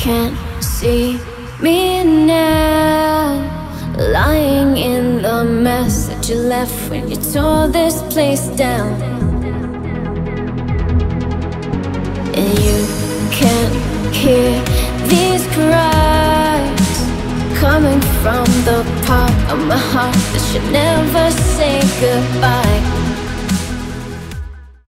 can't see me now, lying in the mess that you left when you tore this place down. And you can't hear these cries coming from the part of my heart that should never say goodbye.